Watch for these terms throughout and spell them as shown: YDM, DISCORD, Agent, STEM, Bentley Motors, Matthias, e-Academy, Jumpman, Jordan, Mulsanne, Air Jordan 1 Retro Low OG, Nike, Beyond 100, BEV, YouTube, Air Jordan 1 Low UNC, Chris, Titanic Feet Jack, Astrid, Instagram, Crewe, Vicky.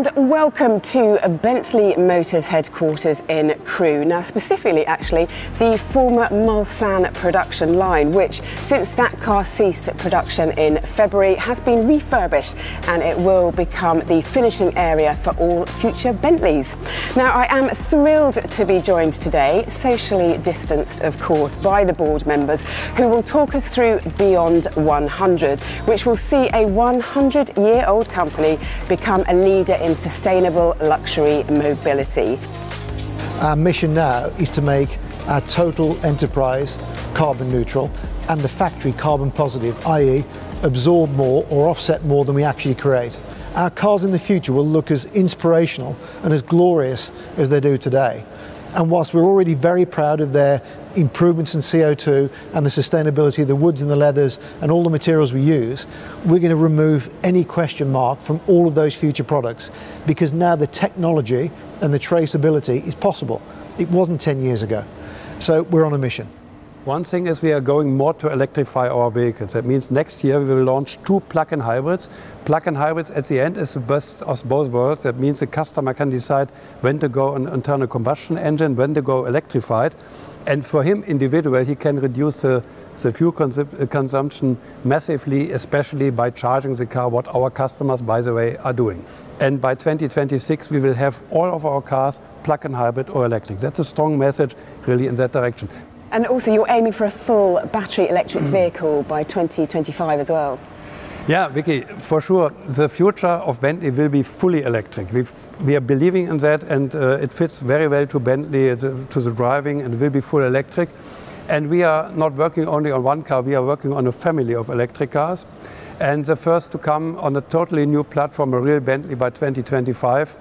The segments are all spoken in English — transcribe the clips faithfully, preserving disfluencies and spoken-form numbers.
And welcome to Bentley Motors headquarters in Crewe. Now specifically actually the former Mulsanne production line, which since that car ceased production in February has been refurbished and it will become the finishing area for all future Bentleys. Now I am thrilled to be joined today, socially distanced of course, by the board members who will talk us through Beyond one hundred, which will see a one hundred year old company become a leader in sustainable luxury mobility. Our mission now is to make our total enterprise carbon neutral and the factory carbon positive, that is absorb more or offset more than we actually create. Our cars in the future will look as inspirational and as glorious as they do today. And whilst we're already very proud of their improvements in C O two and the sustainability of the woods and the leathers and all the materials we use, we're going to remove any question mark from all of those future products, because now the technology and the traceability is possible. It wasn't ten years ago. So we're on a mission. One thing is we are going more to electrify our vehicles. That means next year we will launch two plug-in hybrids. Plug-in hybrids at the end is the best of both worlds. That means the customer can decide when to go an internal combustion engine, when to go electrified. And for him individually, he can reduce the, the fuel consu- consumption massively, especially by charging the car, what our customers, by the way, are doing. And by twenty twenty-six, we will have all of our cars plug-in hybrid or electric. That's a strong message really in that direction. And also you're aiming for a full battery electric vehicle by twenty twenty-five as well. Yeah, Vicky, for sure. The future of Bentley will be fully electric. We've, we are believing in that, and uh, it fits very well to Bentley, to, to the driving, and will be full electric. And we are not working only on one car, we are working on a family of electric cars. And the first to come on a totally new platform, a real Bentley, by twenty twenty-five.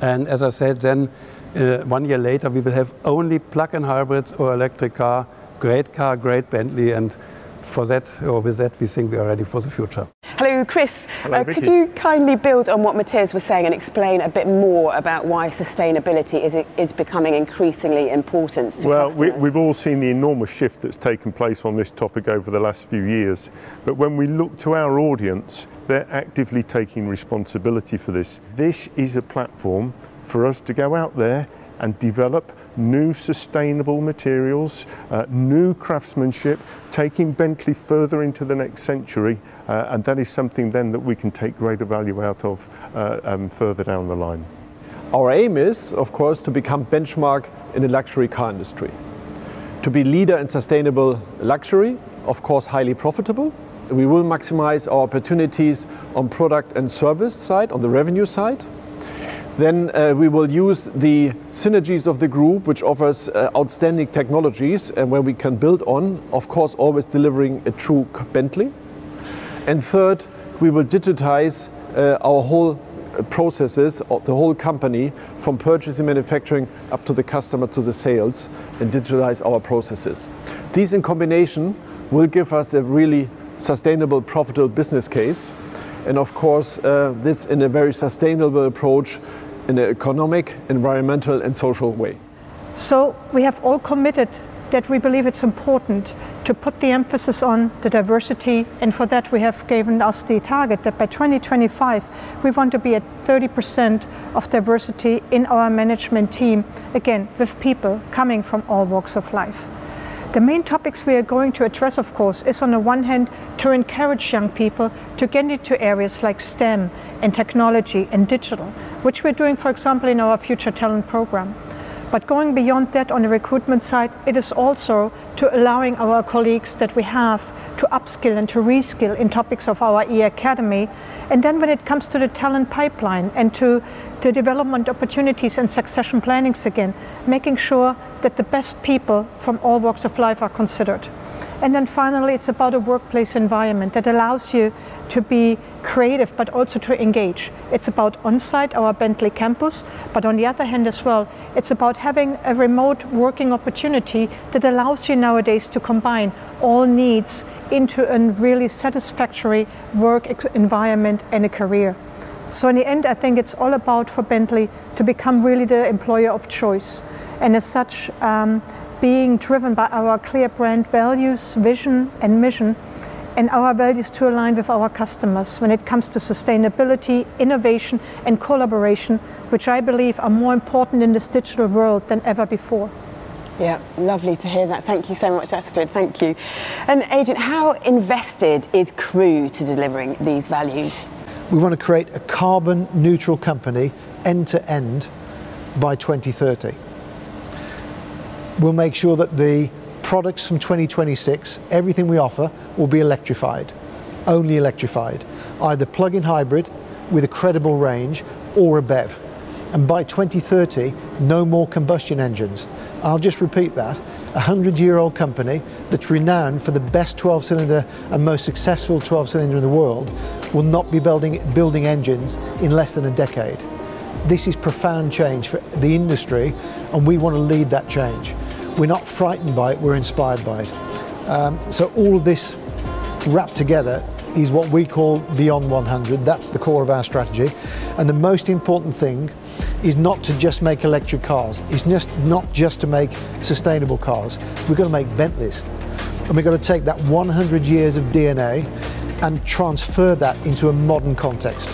And as I said, then Uh, one year later, we will have only plug-in hybrids or electric car. Great car, great Bentley, and for that, or with that, we think we are ready for the future. Hello, Chris. Hello, uh, could you kindly build on what Matthias was saying and explain a bit more about why sustainability is, is becoming increasingly important to well, customers? Well, we, we've all seen the enormous shift that's taken place on this topic over the last few years. But when we look to our audience, they're actively taking responsibility for this. This is a platform for us to go out there and develop new sustainable materials, uh, new craftsmanship, taking Bentley further into the next century, uh, and that is something then that we can take greater value out of uh, um, further down the line. Our aim is, of course, to become benchmark in the luxury car industry, to be leader in sustainable luxury, of course highly profitable. We will maximize our opportunities on product and service side, on the revenue side. Then uh, we will use the synergies of the group, which offers uh, outstanding technologies and where we can build on, of course, always delivering a true Bentley. And third, we will digitize uh, our whole processes of the whole company, from purchasing, manufacturing, up to the customer, to the sales, and digitalize our processes. These in combination will give us a really sustainable, profitable business case. And of course, uh, this in a very sustainable approach, in an economic, environmental and social way. So we have all committed that we believe it's important to put the emphasis on the diversity, and for that we have given us the target that by twenty twenty-five we want to be at thirty percent of diversity in our management team, again with people coming from all walks of life. The main topics we are going to address, of course, is on the one hand to encourage young people to get into areas like STEM and technology and digital, which we're doing, for example, in our Future Talent program. But going beyond that on the recruitment side, it is also to allowing our colleagues that we have to upskill and to reskill in topics of our e-Academy. And then when it comes to the talent pipeline and to the development opportunities and succession plannings again, making sure that the best people from all walks of life are considered. And then finally, it's about a workplace environment that allows you to be creative, but also to engage. It's about on-site, our Bentley campus, but on the other hand as well, it's about having a remote working opportunity that allows you nowadays to combine all needs into a really satisfactory work environment and a career. So in the end, I think it's all about for Bentley to become really the employer of choice. And as such, um, being driven by our clear brand values, vision and mission, and our values to align with our customers when it comes to sustainability, innovation and collaboration, which I believe are more important in this digital world than ever before. Yeah, lovely to hear that. Thank you so much, Astrid. Thank you. And Agent, how invested is Crewe to delivering these values? We want to create a carbon neutral company end to end by twenty thirty. We'll make sure that the products from twenty twenty-six, everything we offer, will be electrified, only electrified, either plug-in hybrid with a credible range or a B E V. And by twenty thirty, no more combustion engines. I'll just repeat that. A hundred-year-old company that's renowned for the best twelve-cylinder and most successful twelve-cylinder in the world will not be building, building engines in less than a decade. This is profound change for the industry, and we want to lead that change. We're not frightened by it, we're inspired by it. Um, so all of this wrapped together is what we call Beyond one hundred. That's the core of our strategy. And the most important thing is not to just make electric cars. It's just not just to make sustainable cars. We've got to make Bentleys. And we've got to take that one hundred years of D N A and transfer that into a modern context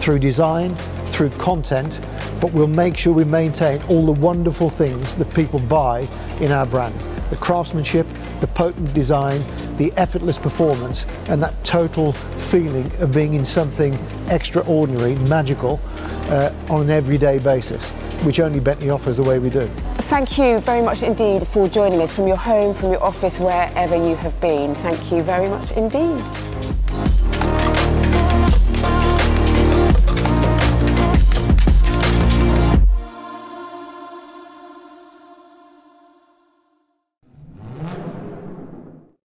through design, through content, but we'll make sure we maintain all the wonderful things that people buy in our brand. The craftsmanship, the potent design, the effortless performance, and that total feeling of being in something extraordinary, magical, uh, on an everyday basis, which only Bentley offers the way we do. Thank you very much indeed for joining us from your home, from your office, wherever you have been. Thank you very much indeed.